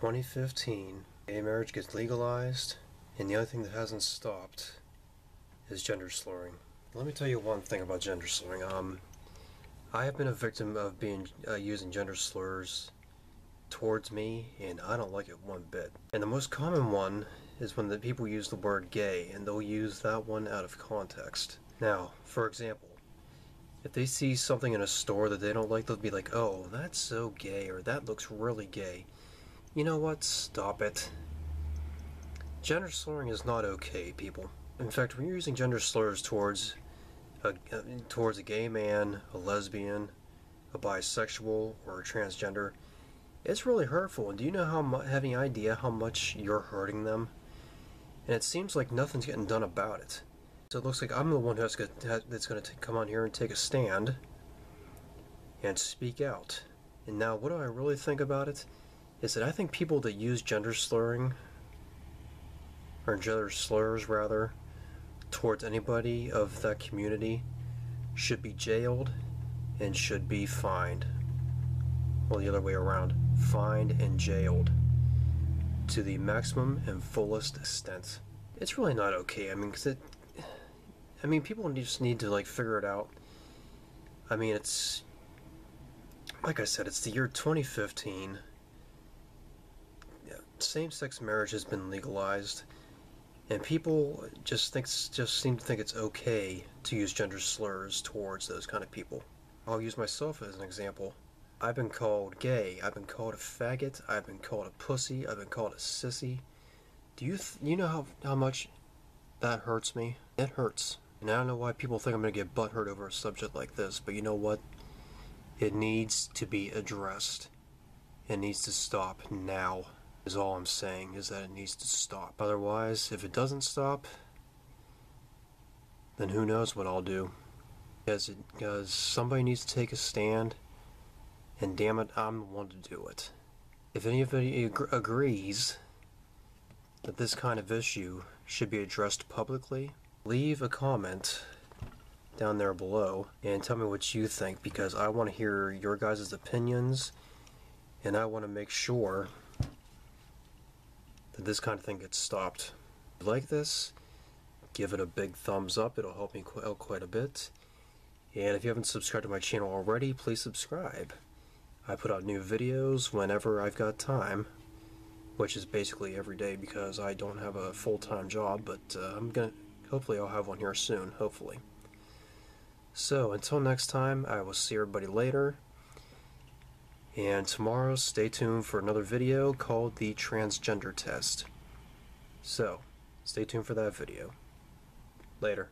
2015, gay marriage gets legalized, and the other thing that hasn't stopped is gender slurring. Let me tell you one thing about gender slurring. I have been a victim of being using gender slurs towards me, and I don't like it one bit. And the most common one is when the people use the word gay, and they'll use that one out of context. Now, for example, if they see something in a store that they don't like, they'll be like, "Oh, that's so gay," or "That looks really gay." You know what? Stop it. Gender slurring is not okay, people. In fact, when you're using gender slurs towards a gay man, a lesbian, a bisexual, or a transgender, it's really hurtful. And do you know have any idea how much you're hurting them? And it seems like nothing's getting done about it. So it looks like I'm the one who's that's going to come on here and take a stand and speak out. And now, what do I really think about it? Is that I think people that use gender slurring, or gender slurs rather, towards anybody of that community should be jailed and should be fined. Well, the other way around, fined and jailed to the maximum and fullest extent. It's really not okay. I mean, people just need to like figure it out. I mean, it's like I said, it's the year 2015. Same-sex marriage has been legalized, and people just seem to think it's okay to use gender slurs towards those kind of people. I'll use myself as an example. I've been called gay, I've been called a faggot, I've been called a pussy, I've been called a sissy. Do you know how much that hurts me? It hurts. And I don't know why people think I'm going to get butthurt over a subject like this, but you know what? It needs to be addressed. It needs to stop now. Is all I'm saying, is that it needs to stop. Otherwise, if it doesn't stop, then who knows what I'll do. Because somebody needs to take a stand, and damn it, I'm the one to do it. If anybody agrees that this kind of issue should be addressed publicly, leave a comment down there below and tell me what you think, because I want to hear your guys' opinions, and I want to make sure this kind of thing gets stopped. If you like this, give it a big thumbs up. It'll help me out quite a bit. And if you haven't subscribed to my channel already, please subscribe. I put out new videos whenever I've got time, which is basically every day because I don't have a full-time job, but hopefully I'll have one here soon, hopefully. So until next time, I will see everybody later. And tomorrow, stay tuned for another video called the transgender test. So, stay tuned for that video. Later.